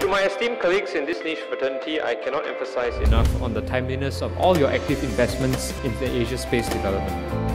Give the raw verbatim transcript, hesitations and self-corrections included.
To my esteemed colleagues in this niche fraternity, I cannot emphasize enough on the timeliness of all your active investments in the Asia space development.